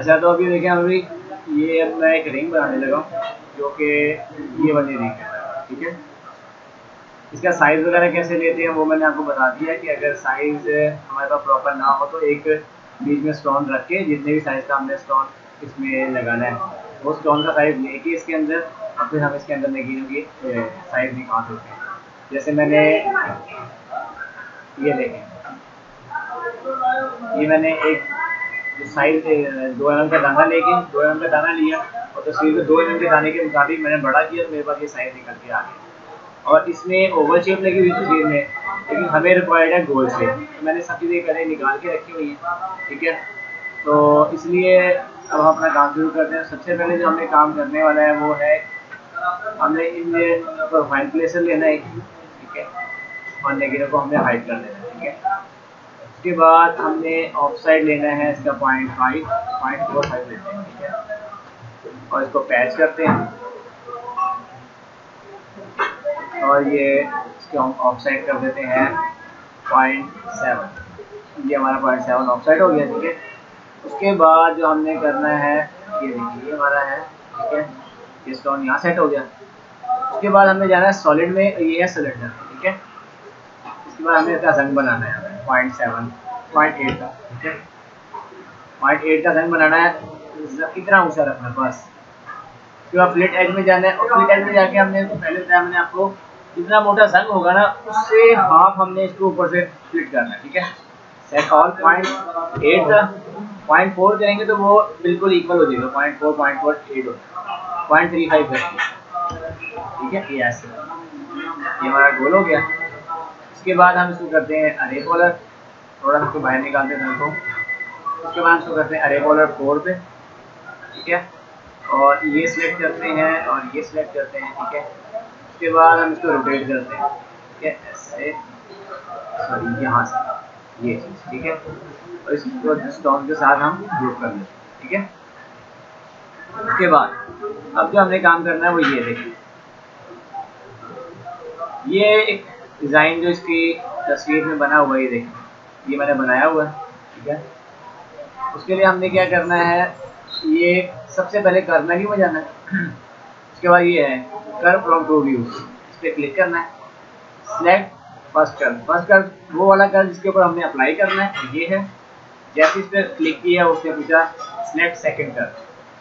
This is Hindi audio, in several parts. अच्छा तो अभी देखें अभी ये अब मैं एक रिंग बनाने लगा हूँ जो कि ये वाली रिंग है, ठीक है। इसका साइज़ वगैरह कैसे लेते हैं वो मैंने आपको बता दिया है कि अगर साइज़ हमारे पास प्रॉपर ना हो तो एक बीच में स्टोन रख के जितने भी साइज़ का हमने स्टोन इसमें लगाना है वो स्टोन का साइज़ लेके इसके अंदर और फिर हम इसके अंदर लगी साइज़ निकाल सकते हैं। जैसे मैंने ये देखें, ये मैंने एक साइज 2 mm का दाना लेके 2 mm का दाना लिया और तस्वीर में 2 mm के दाने के मुताबिक मैंने बड़ा किया तो मेरे पास ये साइज निकल के आ गया। और इसमें ओवल शेप लगी हुई तस्वीर में, लेकिन हमें रिक्वायर्ड है गोल शेप। मैंने सब चीज़ें करें निकाल के रखी हुई है, ठीक है। तो इसलिए अब हम अपना काम शुरू करते हैं। सबसे पहले जो हमें काम करने वाला है वो है हमने इनमें प्रोफाइल प्लेसर लेना है, ठीक है, और नेगेटिव को हमने हाइड कर लेना है, ठीक है। उसके बाद हमने ऑफ साइड लेना है, इसका 0.45 लेते हैं, ठीक है, और इसको पैच करते हैं और ये इसको हम ऑफ साइड कर देते हैं 0.7। ये हमारा 0.7 ऑफ साइड हो गया, ठीक है। उसके बाद जो हमने करना है ये देखिए ये हमारा है, ठीक है, ये स्टोन यहाँ सेट हो गया। उसके बाद हमने जाना है सॉलिड में, ये है सिलेंडर, ठीक है। इसके बाद हमें इसका रंग बनाना है 0.8 का, ठीक है। 0.8 का रंग बनाना है, इतना ऊंचा रखना बस। उसके बाद फ्लिट एज में जाना है और फ्लिट एज में जाके हमने पहले बताया मैंने आपको इतना मोटा रंग होगा ना उससे हाफ हमने इसको ऊपर से फ्लिट करना है, ठीक है। सेट ऑल 0.8 का 0.4 करेंगे तो वो बिल्कुल इक्वल हो जाएगा 0.4 0.48 हो 0.35 करके, ठीक है। ये ऐसे ये हमारा गोल हो गया। उसके बाद हम इसको करते हैं अरे बॉलर, थोड़ा सा इसको बाहर निकालते हैं तो। उसके बाद हम इसको करते हैं अरे बॉलर 4 पे, ठीक है, और ये सिलेक्ट करते हैं और ये सिलेक्ट करते हैं, ठीक है। उसके बाद हम इसको रोटेट करते हैं, ठीक है, ऐसे सॉरी यहाँ से ये चीज़, ठीक है, और इसको स्टोन के साथ हम ग्रुप कर लेते हैं, ठीक है। उसके बाद अब जो हमने काम करना है वो ये देखिए, ये एक डिज़ाइन जो इसकी तस्वीर में बना हुआ है, ये देखिए ये मैंने बनाया हुआ है, ठीक है। उसके लिए हमने क्या करना है, ये सबसे पहले करना ही में जाना है। उसके बाद ये है कर्व फ्रॉम टू व्यूज, इस पर क्लिक करना है, select first curve. First curve वो वाला कर्व जिसके ऊपर हमने अप्लाई करना है, ये है। जैसे इस पर क्लिक किया उसने पूछा select second curve.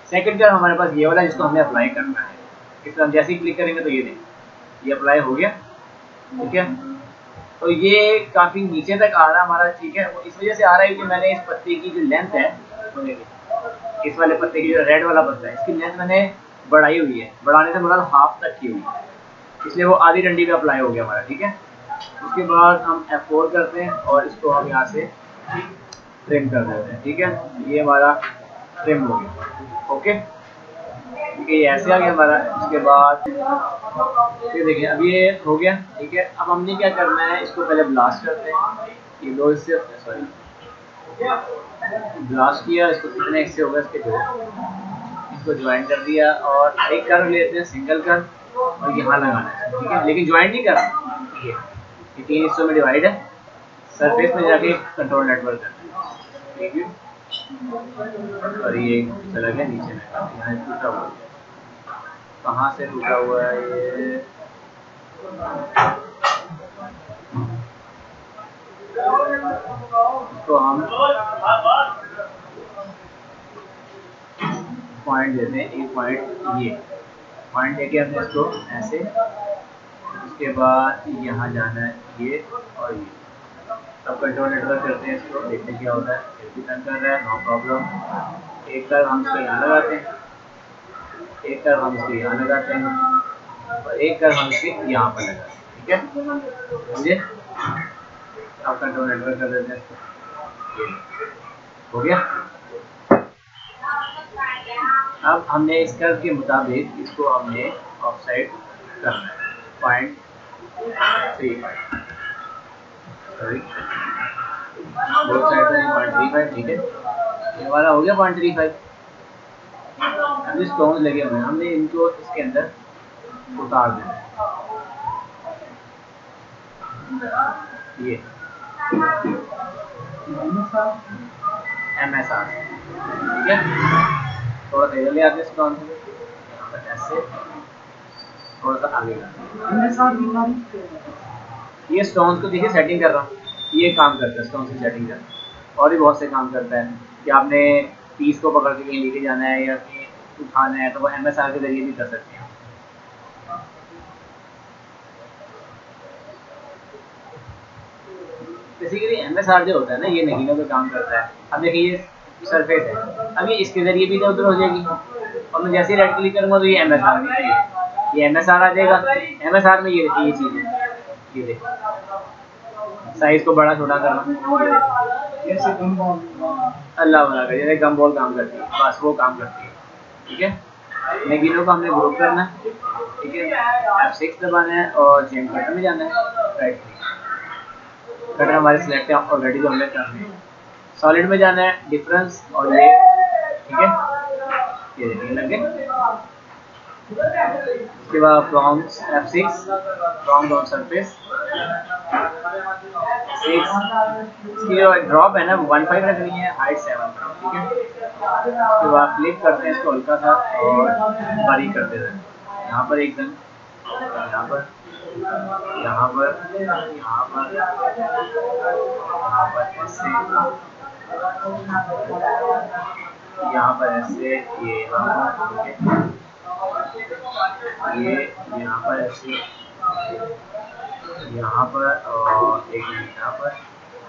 Second curve हमारे पास ये वाला जिसको हमने अप्लाई करना है, इस पर हम जैसे ही क्लिक करेंगे तो ये देखें ये अप्लाई हो गया, ठीक है। तो ये काफ़ी नीचे तक आ रहा हमारा, ठीक है। वो इस वजह से आ रहा है कि मैंने इस पत्ते की जो लेंथ है वो देखिए, इस वाले पत्ते की जो रेड वाला पत्ता है इसकी लेंथ मैंने बढ़ाई हुई है, बढ़ाने से मतलब हाफ तक की हुई है, इसलिए वो आधी डंडी पर अप्लाई हो गया हमारा, ठीक है। उसके बाद हम F4 करते हैं और इसको हम यहाँ से ट्रिम कर देते हैं, ठीक है, ये हमारा ट्रिम हो गया, ओके, ठीक है, ये ऐसे आ गया हमारा। उसके बाद ये देखिए अब ये हो गया, ठीक है। अब हमने क्या करना है, इसको पहले ब्लास्ट करते हैं, ये दो हिस्से, सॉरी ब्लास्ट किया, इसको कितने हिस्से हो गए इसके दो, इसको ज्वाइन कर दिया और एक कर्व लेते हैं सिंगल कर्व और यहाँ लगाना है, ठीक है, लेकिन ज्वाइन नहीं करना, ठीक है, 3 हिस्सों में डिवाइड है। सरफेस में जाके कंट्रोल नेटवर्क करना है, ठीक है, और ये चला गया नीचे में, यहाँ टूटा हुआ है, कहाँ से टूटा हुआ है ये, इसको हम पॉइंट देते हैं, एक पॉइंट, ये पॉइंट देके हमने इसको ऐसे, उसके बाद यहाँ जाना है ये और ये। अब कंट्रोल नेटवर्क करते हैं इसको, देखते क्या होता है, रिटर्न कर रहा है, नो प्रॉब्लम। एक कर्व हम इसको यहाँ लगाते हैं, एक कर्व हम इसको यहाँ लगाते हैं और एक कर्व हम इसको यहाँ पर लगाते हैं, ठीक है। अब कंट्रोल नेटवर्क कर देते हैं, हो गया। अब हमने इस कर्व के मुताबिक इसको हमने ऑफ साइड करना है 0.35, ठीक है, ये वाला हो गया 0.35। अब स्टोन लगे हुए हैं, हमने इनको इसके अंदर उतार देना है, ये MSR, ठीक है। है, थोड़ा धीरे ले आते इसको ऐसे थोड़ा सा आगे ला। ये स्टोन्स को देखिए सेटिंग कर रहा हूँ, ये काम करता है स्टोन से सेटिंग करना, और भी बहुत से काम करता है कि आपने पीस को पकड़ के कहीं लेके जाना है या कहीं उठाना है तो वो MSR के जरिए भी कर सकते हैं। बेसिकली MSR जो होता है ना ये नगीनों पे काम करता है। अब देखिए ये सरफेस है, अब ये इसके जरिए भी इधर उधर हो जाएगी और मैं जैसे ही राइट क्लिक करूँगा तो ये MSR में ये MSR आ जाएगा। MSR में ये चीज़ है, ये देखिए साइज को बड़ा छोटा करना, जैसे गम बॉल अल्लाह वाला का जैसे गम बॉल काम करती है बस वो काम करती है। ठीक है, नगीनों को हमने ग्रुप करना है, ठीक है F6 दबाना है और जेम कटर में जाना है, राइट कटर हमारे सिलेक्ट है ऑलरेडी जो हमने कर लिया। सॉलिड में जाना है डिफरेंस और ये, ठीक है ये देखिए लगे। इसके बाद from F6 from on surface 6 इसकी जो ड्रॉप है ना 15 रखनी है, हाइट 7। ठीक है, इसके बाद क्लिक करते हैं इसको हल्का सा और बारीक करते हैं, यहाँ पर एक दम यहाँ पर यहाँ पर ऐसे ये यहाँ पर ऐसे यहाँ पर और एक यहाँ पर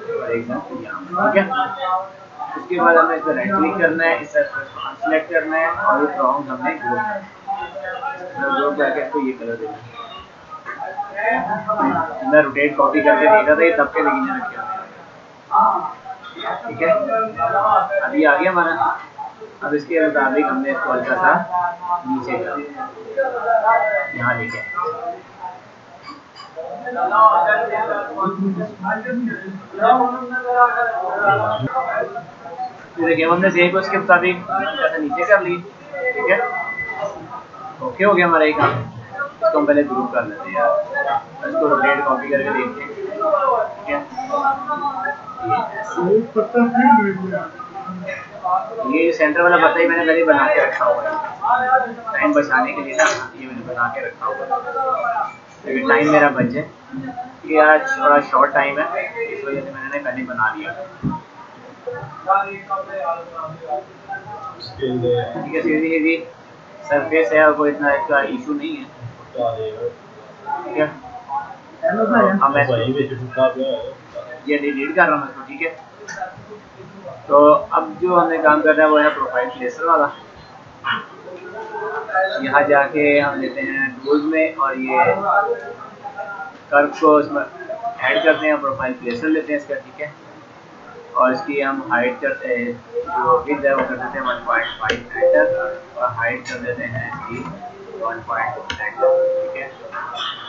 और एक यहाँ पर। ठीक है, उसके बाद हमें इस पर राइट क्लिक करना है, इस पर सेलेक्ट करना है और ये रॉन्ग हमने ग्रुप करके इसको ये कलर देना है। मैं रोटेट कॉपी करके देखा था ये तब के नगीने रखे होंगे। ठीक है, अभी आ गया हमारा। अब इसके मुताबिक हमने इसको हल्का सा नीचे कर यहाँ लेके देखिए हमने सेव उसके मुताबिक हल्का सा नीचे कर ली। ठीक है, ओके हो गया हमारा ये काम। इसको हम पहले ग्रुप कर लेते हैं यार, इसको रोटेट कॉपी करके देखते हैं। ठीक है, ये सेंटर वाला पत्ता ही मैंने पहले बना के रखा हुआ है टाइम बचाने के लिए ना, ये मैंने बना के रखा हुआ है क्योंकि टाइम मेरा बच है। ये आज थोड़ा शॉर्ट टाइम है इस वजह से मैंने पहले बना लिया। ठीक है, सीधी सीधी सरफेस है और कोई इतना इसका इशू नहीं है। क्या हम ये डिलीट कर रहा हूँ इसको। ठीक है, तो अब जो हमने काम करना है वो है प्रोफाइल प्लेसर वाला। यहाँ जाके हम लेते हैं टूल्स में और ये कर्व को इसमें ऐड करते हैं, प्रोफाइल प्लेसर लेते हैं इसका। ठीक है, और इसकी हम हाइट करते हैं जो विड्थ है वो कर देते हैं 1.5 और हाइट कर देते हैं इसकी 1.2। ठीक है,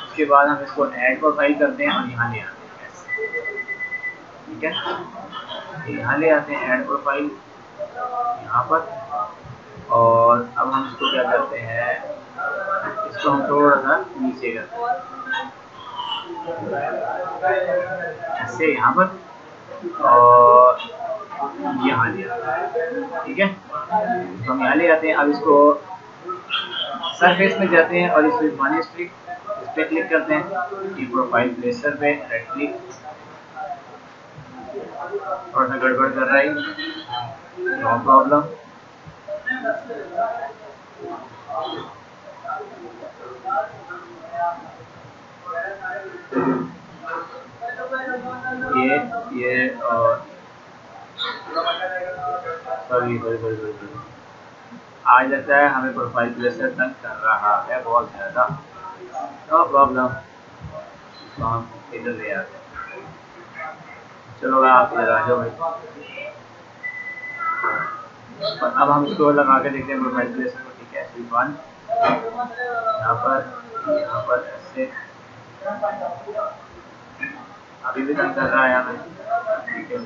उसके बाद हम इसको ऐड प्रोफाइल करते हैं और यहाँ ले आते हैं। ठीक है, यहाँ ले आते हैं ऐड प्रोफाइल यहाँ पर, और अब हम इसको क्या करते हैं, इसको हम थोड़ा सा नीचे करते हैं ऐसे यहाँ पर और यहाँ ले आते हैं। ठीक है, तो हम यहाँ ले आते हैं। अब इसको सरफेस में जाते हैं और इसमें माइनस क्लिक इस पर क्लिक करते हैं, ये प्रोफाइल प्लेसर पे राइट क्लिक। थोड़ा सा गड़बड़ कर रहा है, नो प्रॉब्लम। ये और सॉरी आज लगता है हमें प्रोफाइल प्लेसर तंग कर रहा है बहुत ज़्यादा, नो प्रॉब्लम। हम इधर ले आते हैं, चलो आप इधर आ जाओ भाई। अब हम इसको लगा के देखते हैं प्रोफाइल प्लेसर को। ठीक है, S1 यहाँ पर ऐसे अभी भी तंग कर रहा है हमें। ठीक है,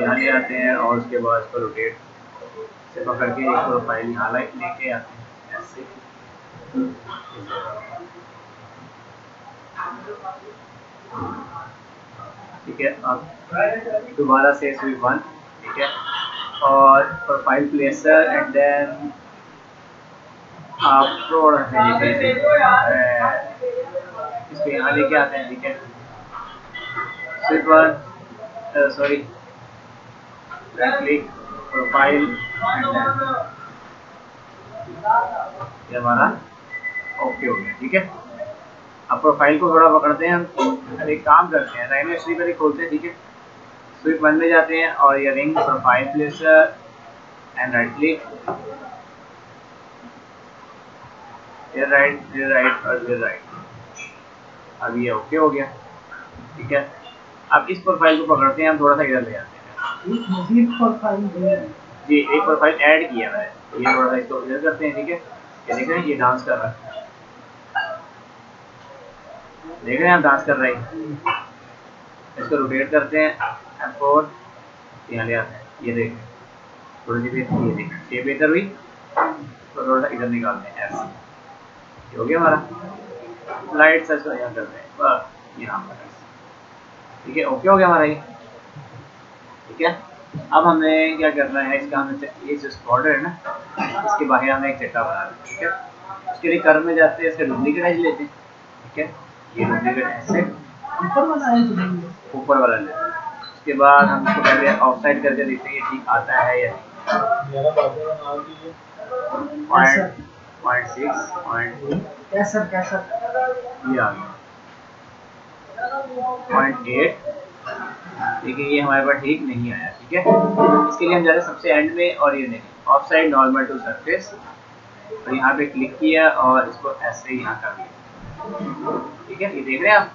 यहाँ ले आते हैं और उसके बाद इसको रोटेट से पकड़ के एक प्रोफाइल यहाँ लेके आते हैं ऐसे। ठीक है। अब दोबारा से एस वी वन, ठीक है, और प्रोफाइल प्लेसर एंड देन आप थोड़ा इसको यहाँ लेके आते हैं, ठीक है। सिर्फ one sorry click profile and then ये हमारा ओके हो गया, ठीक है। अब प्रोफाइल को थोड़ा पकड़ते हैं हम, एक काम करते हैं राइम हिस्ट्री पर खोलते हैं, ठीक है। स्विप वन में जाते हैं और ये ring profile placer and right click, right और राइट। अब ये ओके हो गया, ठीक है। अब इस प्रोफाइल को पकड़ते हैं हम, थोड़ा सा इधर ले जाते हैं जी। एक प्रोफाइल ऐड किया मैंने, ये थोड़ा सा इसको इधर करते हैं, ठीक है। ये देख रहे हैं ये डांस कर रहा है, देख रहे हैं आप डांस कर रहे हैं। इसको रोटेट करते हैं और यहाँ ले आते हैं, ये देखें थोड़ी सी, ये देखें ये बेहतर हुई तो थोड़ा सा इधर निकालते हैं, ऐसे हो गया हमारा। लाइट से यहाँ करते हैं बस यहाँ पर, ठीक है ओके हो गया हमारा ये, ठीक है। अब हमें क्या करना है, इसका हमें ये जो स्पॉटर है ना इसके बाहर हमें एक चट्टा बना दें, ठीक है। उसके लिए कर्व में जाते हैं, इसका डुप्लीकेट एज लेते हैं, ठीक है। ये डुप्लीकेट एज से ऊपर वाला ले, उसके बाद हम इसको पहले ऑफ साइड करके देखते हैं ठीक आता है या नहीं। 0.6 ये आ गया 0.8, देखिए ये हमारे पास ठीक नहीं आया, ठीक है। इसके लिए हम जा रहे हैं सबसे एंड में और ये नहीं off side normal to surface, और यहाँ पे क्लिक किया और इसको ऐसे यहाँ कर दिया, ठीक है। ये देख रहे हैं आप,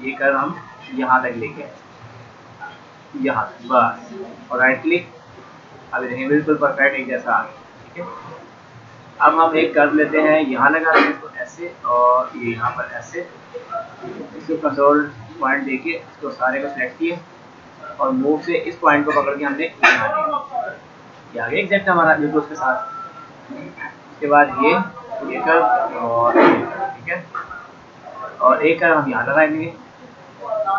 ये कर हम यहाँ तक लेके आए यहाँ तक बस, और राइट क्लिक। अब देखिए बिल्कुल परफेक्ट एक जैसा आ गया, ठीक है। अब हम एक कर्व लेते हैं, यहाँ लगाते हैं इसको ऐसे और ये यहाँ पर ऐसे, इसको कंट्रोल पॉइंट देके इसको सारे को सेलेक्ट किए और मूव से इस पॉइंट को पकड़ के हमने यहाँ आगे एग्जैक्ट हमारा बिल्कुल उसके साथ। उसके बाद ये कर्व और ये कर्व, ठीक है। और एक कर्व हम यहाँ लगाएंगे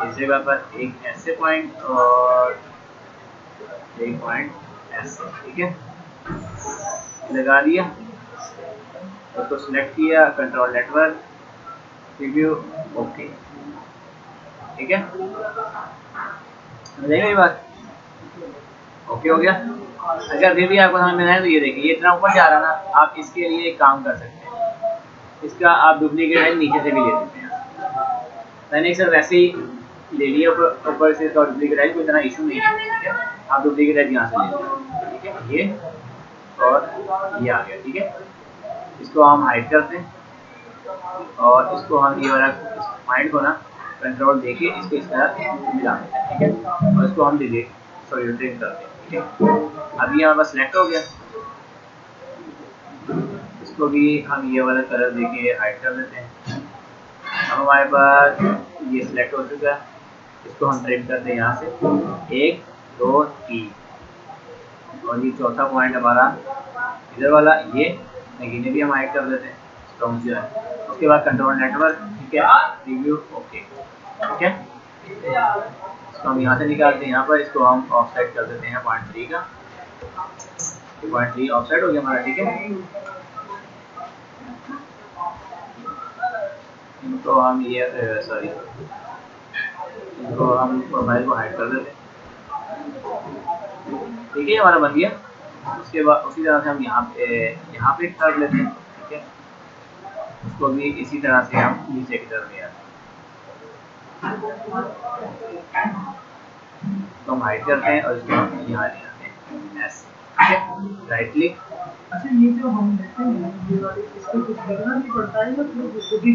इस जगह पर, एक ऐसे पॉइंट और एक पॉइंट ऐसे, ठीक है लगा दिया। उसको सिलेक्ट किया, कंट्रोल नेटवर्क रिव्यू ओके, ठीक है समझेगा ये बात ओके हो गया। अगर फिर भी आपको समझ में आए तो ये देखिए ये इतना ऊपर जा रहा ना, आप इसके लिए एक काम कर सकते हैं, इसका आप डुप्लीकेट नीचे से भी ले सकते हैं। मैंने सर वैसे ही ले लिया ऊपर से, तो डुप्लीकेट एज कोई इतना इशू नहीं है, ठीक है। आप डुप्लीकेट एज यहाँ से ले लीजिए, ठीक है ये और ये आ गया, ठीक है। इसको हम हाइड करते हैं और इसको हम ये वाला पॉइंट को ना कंट्रोल देके इसको इस तरह मिला देते हैं, ठीक है। और इसको हम डिलीट सॉरी डिलीट करते हैं, ठीक है। अब ये हमारा सेलेक्ट हो गया, इसको भी हम ये वाला कलर देके हाइड कर देते हैं। अब हमारे पास ये सिलेक्ट हो चुका है, इसको हम ट्रिम करते हैं यहाँ से 1 2 3 और ये चौथा पॉइंट हमारा इधर वाला ये नगीने भी हम हाइड कर देते हैं स्ट्रॉन्ग जो है। उसके बाद कंट्रोल नेटवर्क, ठीक है रिव्यू ओके, ठीक है। इसको हम यहाँ से निकालते हैं, यहाँ पर इसको हम ऑफ साइड कर देते हैं 0.3 का, 0.3 ऑफ साइड हो गया हमारा, ठीक है। तो हम ये सॉरी इनको हम प्रोफाइल को हाइड कर देते हैं, ठीक है हमारा बन गया। उसके बाद उसी तरह से हम यहाँ पे कर लेते हैं, ठीक है। उसको भी इसी तरह से हम नीचे की तरफ ले आते हैं, तो हम हाइड करते हैं और इसको हम यहाँ ले आते हैं ऐसे, ठीक है राइट क्लिक। अच्छा ये जो हम देखते हैं ये वाले इसको कुछ करना भी पड़ता है, मतलब उसको भी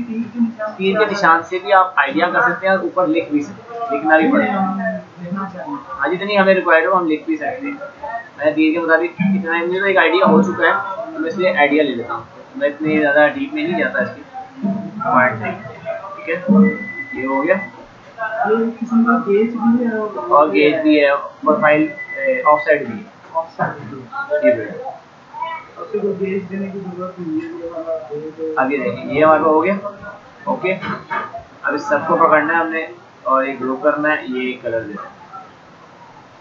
तीर के निशान से भी आप आइडिया कर सकते हैं और ऊपर लिख भी सकते हैं, लिखना भी पड़ेगा। आज इतनी हमें रिक्वायर्ड हो हम लिख भी सकते हैं, मैंने तीर के मुताबिक इतना ही तो एक आइडिया हो चुका है, तो मैं इसलिए आइडिया ले लेता हूँ, मैं इतने ज़्यादा डीप में नहीं जाता इसकी पॉइंट नहीं, ठीक है ये हो गया। और गेज भी है, प्रोफाइल ऑफ साइड भी है, तो गेज देने की जरूरत नहीं है। अब ये देखिए ये हमारा हो गया ओके। अब अब इस सबको पकड़ना है हमने और एक ग्रुप करना है, ये कलर देना है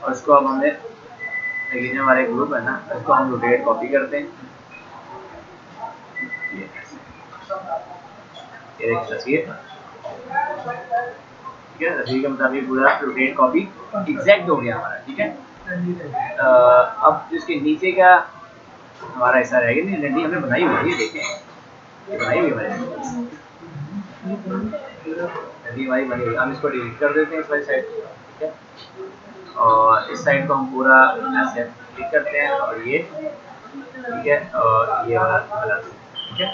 और इसको अब हमने लेकिन हमारा एक ग्रुप है ना, इसको हम रोटेट कॉपी करते हैं। ये तस्वीर ठीक है, तस्वीर का मुताबिक पूरा रोटेट कॉपी एग्जैक्ट हो गया हमारा। ठीक है, अब इसके नीचे का हमारा ऐसा रहेगा, नहीं रेडी हमने बनाई हुई है, देखें ये बनाई हुई हमारी बनी हुई। हम इसको डिलीट कर देते हैं इस वाली साइड, ठीक है, और इस साइड को हम पूरा क्लिक करते हैं और ये ठीक है और ये वाला ठीक है।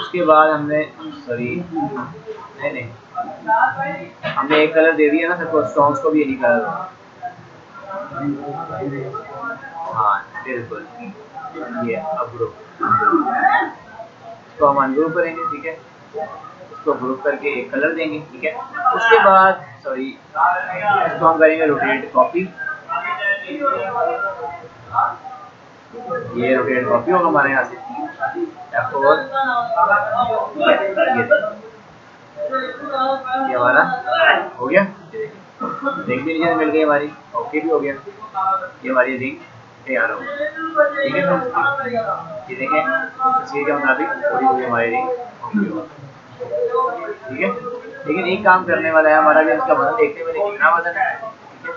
उसके बाद हमने सॉरी नहीं हमने एक कलर दे दिया ना सबको, स्टोन्स को भी यही कलर हाँ बिल्कुल ये अब ग्रुप इसको हम अनग्रुप करेंगे, ठीक है, इसको ग्रुप करके एक कलर देंगे, ठीक है। उसके बाद सॉरी इसको हम करेंगे रोटेट कॉपी, ये रोटेट कॉपी होगा हमारे यहाँ से ये हमारा हो गया। देख भी नीचे मिल गई हमारी, ओके भी हो गया, ये हमारी रिंग तैयार हो गई। ठीक है, ये देखें तस्वीर के मुताबिक पूरी हो गई हमारी रिंग, ठीक है। लेकिन एक काम करने वाला है हमारा भी, इसका वजन देखते हुए कितना वजन है, ठीक है।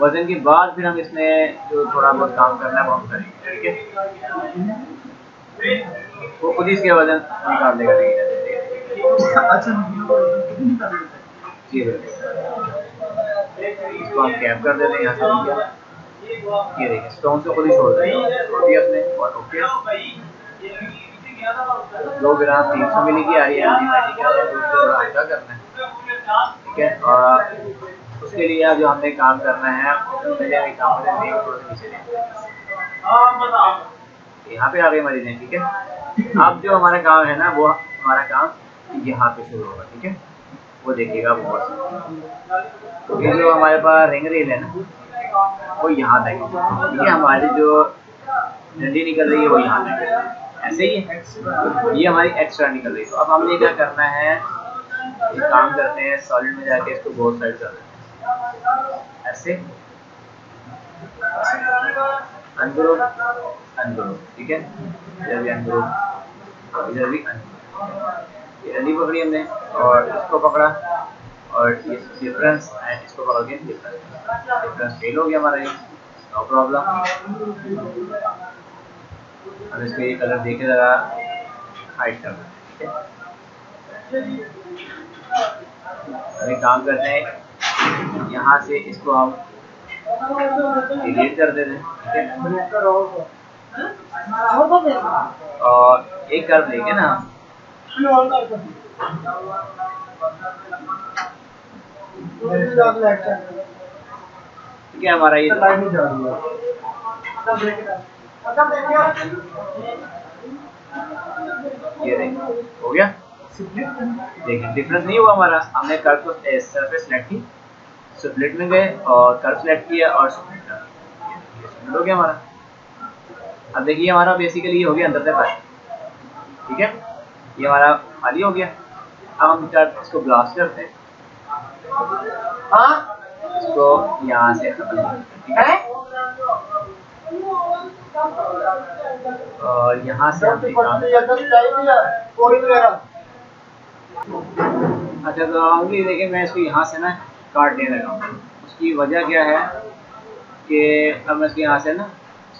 वजन के बाद फिर हम इसमें जो थोड़ा बहुत काम करना है वो हम करेंगे, ठीक है। वो खुद ही इसके वजन निकाल देगा, अच्छा ठीक है। इसको हम कैप कर देते हैं यहाँ से, ये देखिए स्टोन से खुद ही छोड़ देगा और ओके 2 ग्राम 300 मिली की आ रही है, क्या करना है ठीक है। और उसके लिए अब जो हमने काम करना है यहाँ पे आ गई हमारी, ठीक है। अब जो हमारा काम है ना वो हमारा काम यहाँ पे शुरू होगा, ठीक है, वो देखिएगा बहुत। ये जो हमारे पास रिंग रेल है ना वो यहाँ तक, ठीक है, हमारी जो डंडी निकल रही है वो यहाँ तक, ऐसे ही ये हमारी एक्स्ट्रा निकल रही है। तो अब हमने क्या करना है, एक काम करते हैं सॉलिड में जाके इसको बहुत साइड कर देते हैं, ऐसे अनग्रुप अनग्रुप, ठीक है, इधर भी अनग्रुप और इधर भी अनग्रुप। ये रंडी पकड़ी हमने और इसको पकड़ा और ये डिफरेंस एंड इसको पकड़ के डिफरेंस फेल हो गया हमारा, ये नो प्रॉब्लम। अब इसको ये कलर देखे जरा हाइड कर दें, ठीक है। अभी काम करते हैं यहाँ से इसको हम डिलीट कर देते हैं और एक कर्व लेंगे ना, ठीक है। हमारा ये हो गया, देखिए डिफरेंस नहीं हुआ हमारा, हमने कर्व को सरफेस सेलेक्ट की, स्प्लिट में गए और कर्व सेलेक्ट किया और स्प्लिट हो गया हमारा। अब देखिए हमारा बेसिकली ये हो गया अंदर तक का, ठीक है, ये हमारा खाली हो गया। अब हम कर्व इसको ब्लास्ट करते हैं, इसको यहाँ से खत्म करते हैं और यहाँ से हम अच्छा तो आऊँगी। देखिए मैं इसको यहाँ से ना काटने लगा, उसकी वजह क्या है कि अब मैं इसके यहाँ से ना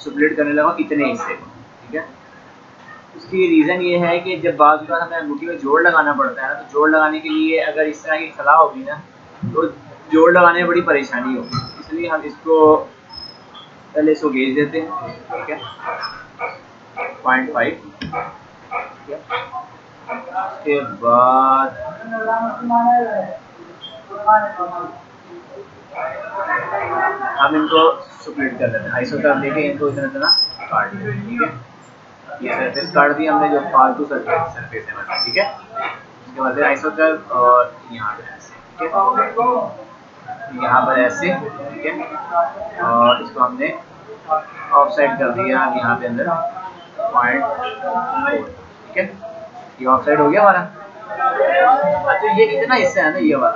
स्प्लिट करने लगा इतने हिस्से को, ठीक है। उसकी रीज़न ये है कि जब बाजू का हमें अंगूठी में जोड़ लगाना पड़ता है ना, तो जोड़ लगाने के लिए अगर इस तरह की सलाह होगी ना तो जोड़ लगाने में बड़ी परेशानी होगी, इसलिए हम इसको पहले इसको गेज देते हैं, ठीक है, 0.5, ठीक है। उसके बाद हम इनको स्प्लिट कर देते हैं, 250 का लेके इनको इतना इतना काट दिया, ठीक है, ये सरफेस काट दिया हमने जो फालतू सरफेस है मतलब, ठीक है। इसके बाद 250 कर और यहाँ पर ऐसे, ठीक है, यहाँ पर ऐसे, ठीक है, और इसको हमने ऑफ साइड कर दिया यहाँ पे अंदर 0.4, ठीक है, ये ऑफ साइड हो गया हमारा। अच्छा ये इतना हिस्सा है ना ये वाला,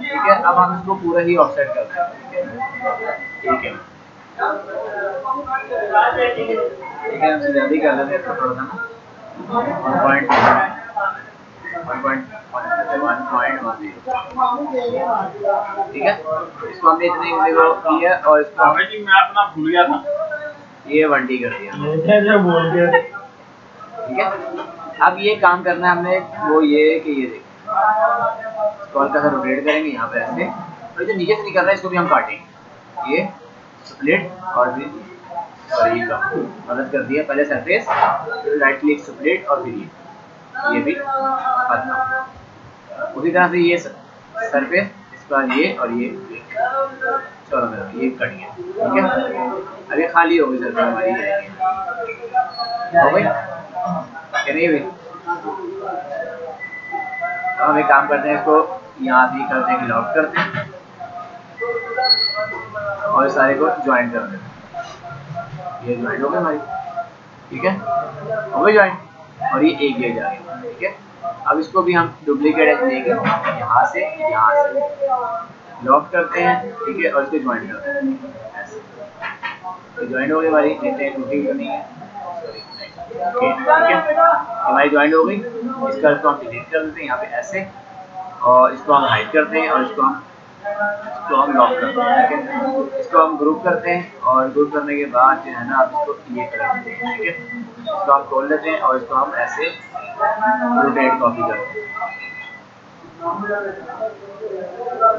ठीक है। अब हम इसको पूरा ही ऑफसेट करते हैं, ठीक है ठीक है। हमसे जल्दी कर लेते हैं थोड़ा सा ना, 1.1 ठीक है। इसको हमने इतने किया और इसको मैं अपना भूल गया था, ये 1D कर दिया बोल के, ठीक है। अब ये काम करना है हमने वो ये कि ये देखो कॉल का सर रोटेट करेंगे यहाँ पे ऐसे, और जो नीचे से निकल रहा है इसको भी हम काटेंगे, ये स्प्लिट और फिर ये मदद कर दिया। पहले सरफेस फिर राइट क्लिक स्प्लिट और फिर ये भी खत्म। उसी तरह से ये सरफेस इसका ये और ये चलो मेरा ये कट गया, ठीक है। अब ये खाली हो गई सर हमारी, हो गई नहीं हुई। तो हम एक काम करते हैं इसको यहाँ भी करते हैं, लॉक करते हैं और सारे को ज्वाइन कर देते हैं। ये ज्वाइन हो गए हमारी, ठीक है हो गए ज्वाइन, और ये एक ये जा रही है, ठीक है। अब इसको भी हम डुप्लीकेट देंगे, यहाँ से लॉक करते हैं, ठीक है, और इसको ज्वाइन करते हैं ऐसे। ज्वाइन हो गई हमारी, देखते हैं टूटी हुई नहीं है, ओके ठीक है हमारी ज्वाइन हो गई। इसका इसको हम डिलीट कर देते हैं यहाँ पे ऐसे, और इसको हम हाइड करते हैं और इसको हम लॉक करते हैं, ठीक है। इसको हम ग्रुप करते हैं और ग्रुप करने के बाद जो है ना आप इसको क्लियर कर देते हैं, ठीक है। इसको हम खोल लेते हैं और इसको हम ऐसे रोटेट कॉपी करते हैं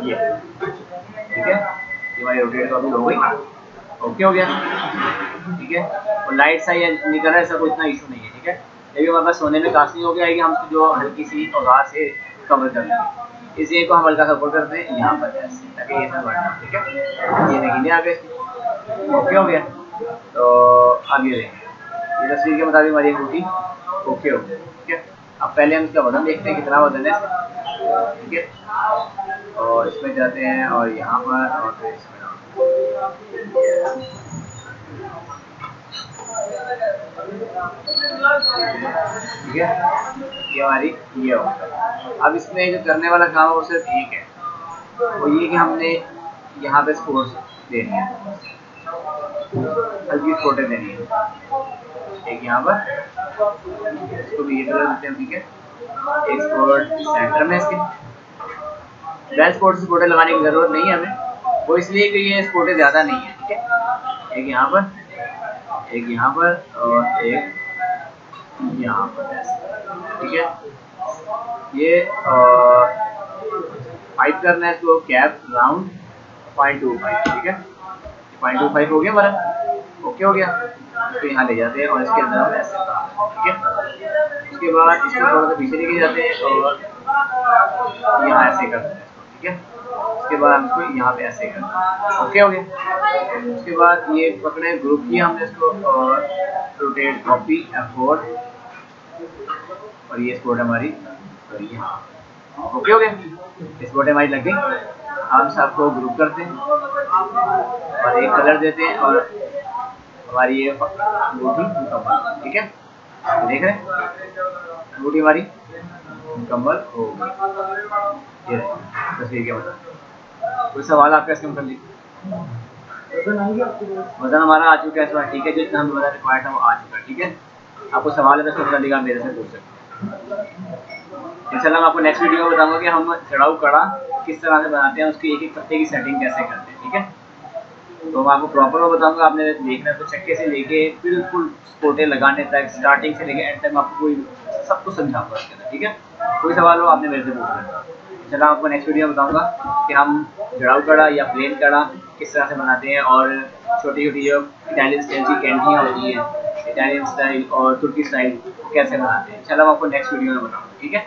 ये, ठीक है। हमारी रोटेट कॉपी हो गई, ओके हो गया, ठीक है। और लाइट सा ये निकल रहा है, सब इतना इशू नहीं है, ठीक है। लेकिन हमारे पास सोने में कास्टिंग हो गया है कि हम जो हल्की सी औजार से कवर कर लेंगे। इस ए को हम हल्का सा कवर करते हैं यहाँ पर ऐसे, ताकि ये ना बढ़ना, ठीक है। ये नहीं आ गए, ओके हो गया। तो अब ये देखें ये तस्वीर के मुताबिक हमारी बूटी ओके हो गई, ठीक है। अब पहले हम इसका वजन देखते हैं कितना वजन है, ठीक है। और इसमें जाते हैं और यहाँ पर और फिर इसमें ये हमारी ये हो। अब इसमें जो करने वाला काम है वो सिर्फ एक है, वो ये कि हमने यहाँ पे स्कोर्स देनी है, हल्की स्कोटे देनी है। एक यहाँ पर इसको भी ये कलर देते हैं, ठीक है। एक स्कोर सेंटर में, इसके बेल स्कोर से स्कोटे लगाने की जरूरत नहीं है हमें, वो इसलिए कि ये स्कोटे ज़्यादा नहीं है, ठीक है। एक यहाँ पर, एक यहाँ पर और एक यहाँ पर ऐसे, ठीक है। ये पाइप करना है इसको कैप राउंड 0.25, ठीक है। 0.25 हो गया हमारा, ओके हो गया। तो यहाँ ले जाते हैं और इसके अंदर हम ऐसे, ठीक है। उसके बाद इसको थोड़ा सा पीछे लेके जाते हैं और यहाँ ऐसे करते हैं, ठीक है। उसके बाद हम इसको यहाँ पे ऐसे करते हैं, ओके हो गया। उसके बाद ये पकड़े ग्रुप किया हमने इसको और रोटेट कॉपी F4 और ये स्पोर्ट हमारी और यहाँ, ओके हो गया। स्पोर्ट हमारी लग गई। हम सबको ग्रुप करते हैं और एक कलर देते हैं और हमारी ये बूटी मुकम्मल, ठीक है। देख रहे हैं बूटी हमारी मुकम्मल हो गई, ये तस्वीर के मतलब। कोई सवाल आपका इसमें कर लीजिए। वजन हमारा आ चुका है, ठीक है। जितना हमें वजन रिक्वायर्ड था वो आ चुका है, ठीक है। आपको सवाल है तो समझा देगा, मेरे से पूछ सकते हैं। इंशाल्लाह मैं आपको नेक्स्ट वीडियो में बताऊंगा कि हम चढ़ाऊ कड़ा किस तरह से बनाते हैं, उसकी एक एक पत्ते की सेटिंग कैसे करते हैं, ठीक है। तो मैं आपको प्रॉपर में बताऊँगा। आपने देखना तो चक्के से लेके बिल्कुल स्पोर्टें लगाने तक, स्टार्टिंग से लेके एंड तक आपको कोई सब कुछ समझाऊंगा उसके अंदर, ठीक है। कोई सवाल हो आपने मेरे से पूछना। चला आपको नेक्स्ट वीडियो में बताऊंगा कि हम जड़ाऊ कड़ा या प्लेन कड़ा किस तरह से बनाते हैं, और छोटी छोटी जो इटालियन स्टाइल की कैंटियाँ होती है, इटालियन स्टाइल और तुर्की स्टाइल कैसे बनाते हैं। चला आपको नेक्स्ट वीडियो में बताऊंगा, ठीक है।